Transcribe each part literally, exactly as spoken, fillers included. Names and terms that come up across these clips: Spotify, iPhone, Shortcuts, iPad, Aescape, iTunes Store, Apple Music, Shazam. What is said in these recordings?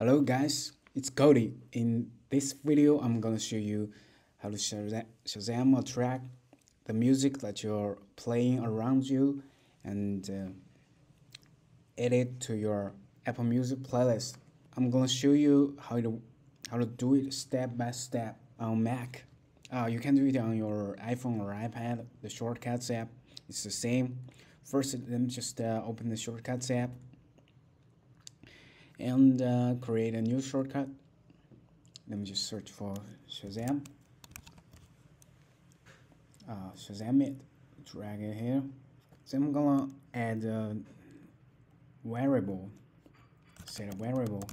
Hello guys, it's Cody. In this video, I'm gonna show you how to Shazam a track, the music that you're playing around you, and uh, add it to your Apple Music playlist. I'm gonna show you how to how to do it step by step on Mac. Uh, you can do it on your iPhone or iPad. The Shortcuts app, it's the same. First, let me just uh, open the Shortcuts app and uh, create a new shortcut. Let me just search for Shazam. Uh, Shazam it. Drag it here. So I'm gonna add a variable. Set a variable.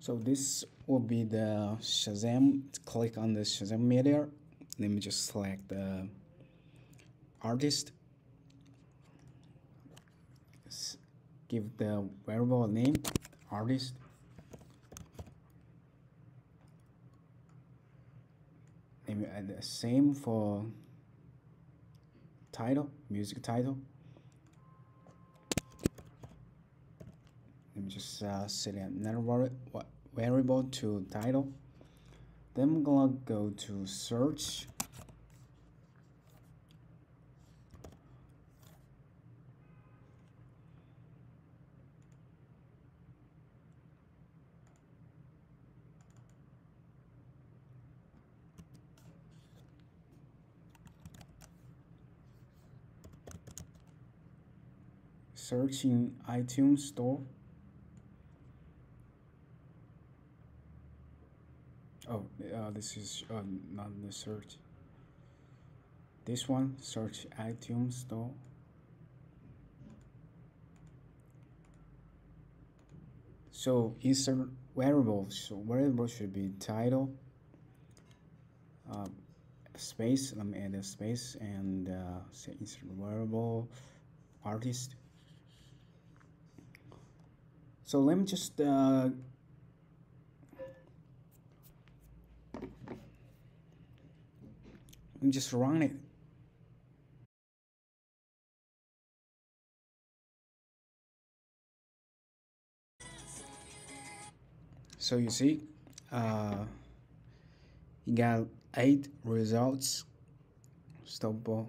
So this will be the Shazam. Click on the Shazam meter. Let me just select the artist. Give the variable name, artist. Name it the same for title, music title. Let me just uh, set another variable to title. Then I'm gonna go to search. Search in iTunes Store. Oh, uh, this is uh, not the search. This one, search iTunes Store. So insert variables. So variable should be title, uh, space. Let me add a space and uh, say insert variable, artist. So let me just uh, let me just run it. So you see, uh, you got eight results. Stopball.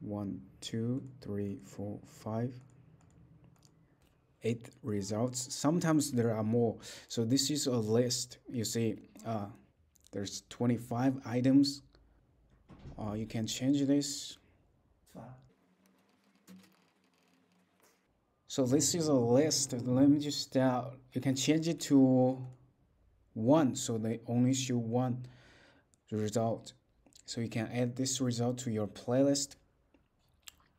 One, two, three, four, five. Eight results. Sometimes there are more. So this is a list. You see, uh, there's twenty-five items. Uh, you can change this. So this is a list. Let me just. Uh, you can change it to one, so they only show one result. So you can add this result to your playlist,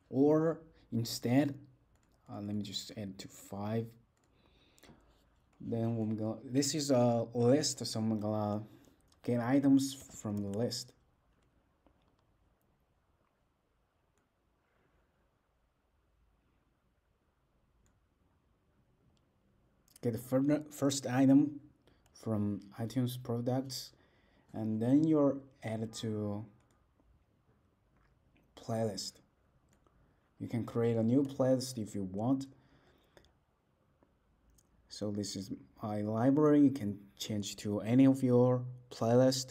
or instead. Uh, let me just add to five. Then we're gonna, this is a list, so I'm gonna get items from the list. Get the first item from iTunes products, and then you're added to playlist. You can create a new playlist if you want. So this is my library. You can change to any of your playlist.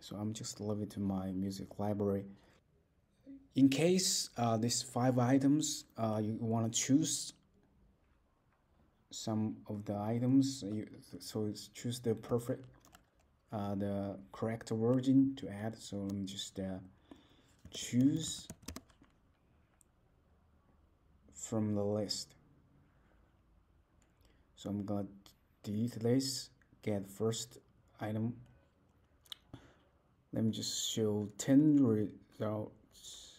So I'm just leaving it to my music library. In case uh, these five items, uh, you want to choose some of the items. You, so it's choose the perfect, uh, the correct version to add. So let me just uh, choose from the list. So I'm gonna delete this, get first item. Let me just show ten results.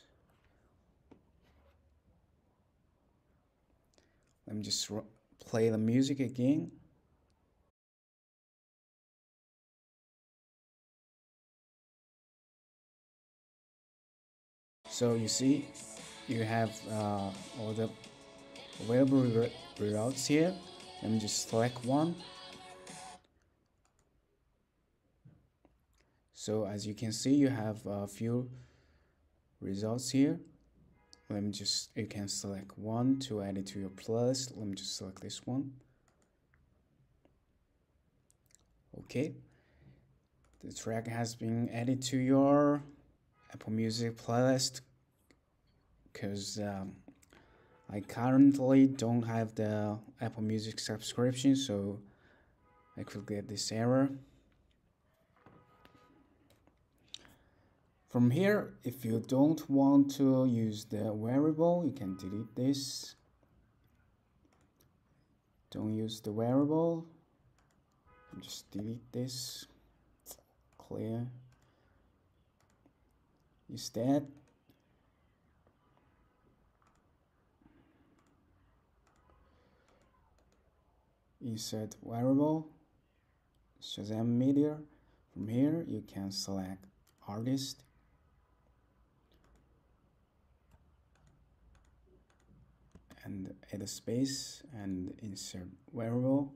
Let me just play the music again. So you see, you have uh, all the available re results here. Let me just select one. So as you can see, you have a few results here. Let me just, you can select one to add it to your playlist. Let me just select this one. Okay. The track has been added to your Apple Music playlist, because um, I currently don't have the Apple Music subscription, so I could get this error. From here, if you don't want to use the variable, you can delete this. Don't use the variable. Just delete this. Clear. Is that? Insert variable, Shazam media. From here, you can select artist. And add a space and insert variable,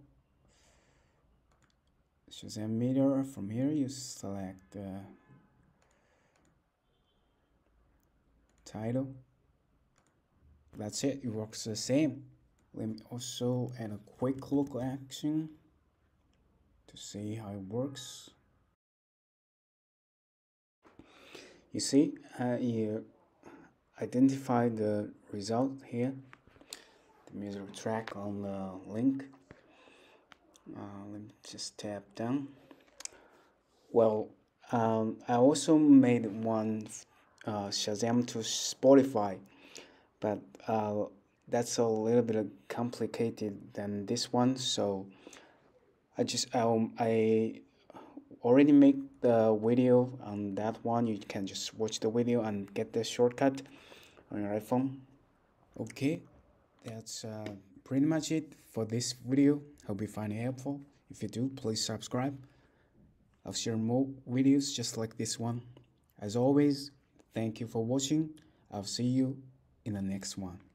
Shazam meter. From here, you select uh, title. That's it. It works the same. Let me also add a quick look action to see how it works. You see, uh, you identify the result here. Music track on the link. Uh, let me just tap down. Well, um, I also made one uh, Shazam to Spotify, but uh, that's a little bit complicated than this one. So I just um, I already made the video on that one. You can just watch the video and get the shortcut on your iPhone. Okay. That's uh, pretty much it for this video. Hope you find it helpful. If you do, please subscribe. I'll share more videos just like this one. As always, thank you for watching. I'll see you in the next one.